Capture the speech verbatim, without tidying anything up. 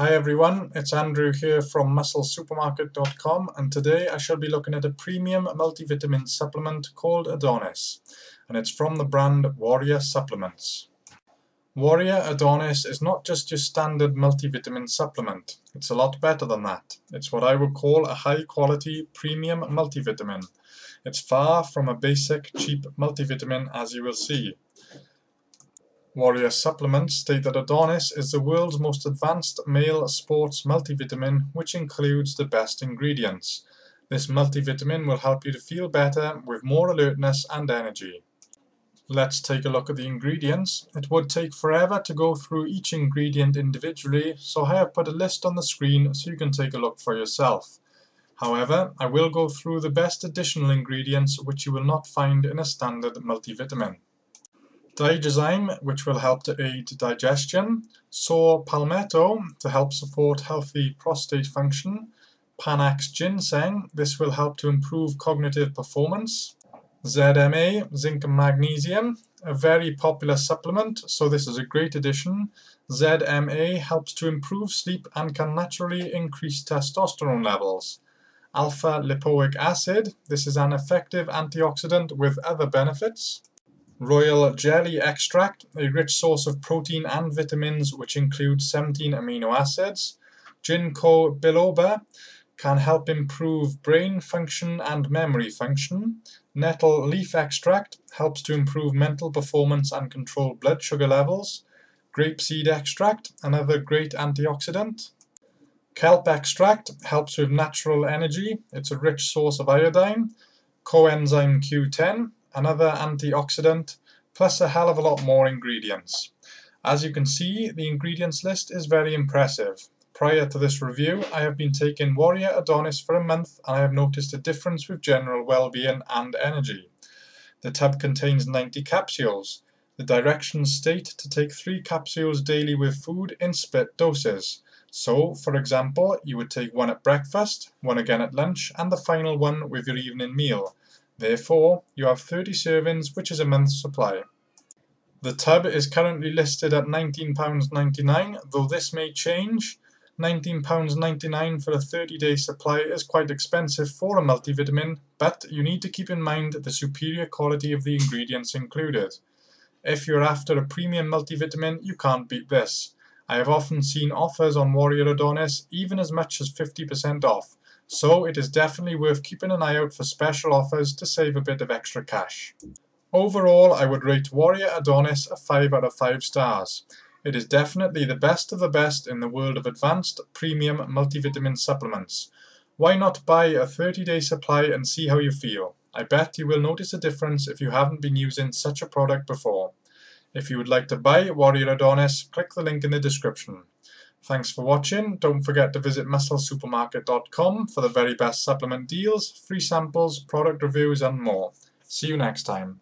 Hi everyone, it's Andrew here from Muscle Supermarket dot com, and today I shall be looking at a premium multivitamin supplement called Adonis, and it's from the brand Warrior Supplements. Warrior Adonis is not just your standard multivitamin supplement, it's a lot better than that. It's what I would call a high quality premium multivitamin. It's far from a basic cheap multivitamin, as you will see. Warrior Supplements state that Adonis is the world's most advanced male sports multivitamin, which includes the best ingredients. This multivitamin will help you to feel better with more alertness and energy. Let's take a look at the ingredients. It would take forever to go through each ingredient individually, so I have put a list on the screen so you can take a look for yourself. However, I will go through the best additional ingredients which you will not find in a standard multivitamin. Digezyme, which will help to aid digestion, Saw Palmetto, to help support healthy prostate function, Panax Ginseng, this will help to improve cognitive performance, Z M A, zinc and magnesium, a very popular supplement, so this is a great addition. Z M A helps to improve sleep and can naturally increase testosterone levels. Alpha Lipoic Acid, this is an effective antioxidant with other benefits. Royal Jelly Extract, a rich source of protein and vitamins which include seventeen amino acids. Ginkgo Biloba can help improve brain function and memory function. Nettle Leaf Extract helps to improve mental performance and control blood sugar levels. Grape Seed Extract, another great antioxidant. Kelp Extract helps with natural energy, it's a rich source of iodine. Coenzyme Q ten, another antioxidant, plus a hell of a lot more ingredients. As you can see, the ingredients list is very impressive. Prior to this review, I have been taking Warrior Adonis for a month and I have noticed a difference with general well-being and energy. The tub contains ninety capsules. The directions state to take three capsules daily with food in split doses. So, for example, you would take one at breakfast, one again at lunch, and the final one with your evening meal. Therefore, you have thirty servings, which is a month's supply. The tub is currently listed at nineteen pounds ninety-nine, though this may change. nineteen pounds ninety-nine for a thirty day supply is quite expensive for a multivitamin, but you need to keep in mind the superior quality of the ingredients included. If you're after a premium multivitamin, you can't beat this. I have often seen offers on Warrior Adonis, even as much as fifty percent off. So it is definitely worth keeping an eye out for special offers to save a bit of extra cash. Overall, I would rate Warrior Adonis a five out of five stars. It is definitely the best of the best in the world of advanced premium multivitamin supplements. Why not buy a thirty day supply and see how you feel? I bet you will notice a difference if you haven't been using such a product before. If you would like to buy Warrior Adonis, click the link in the description. Thanks for watching. Don't forget to visit Muscle Supermarket dot com for the very best supplement deals, free samples, product reviews and more. See you next time.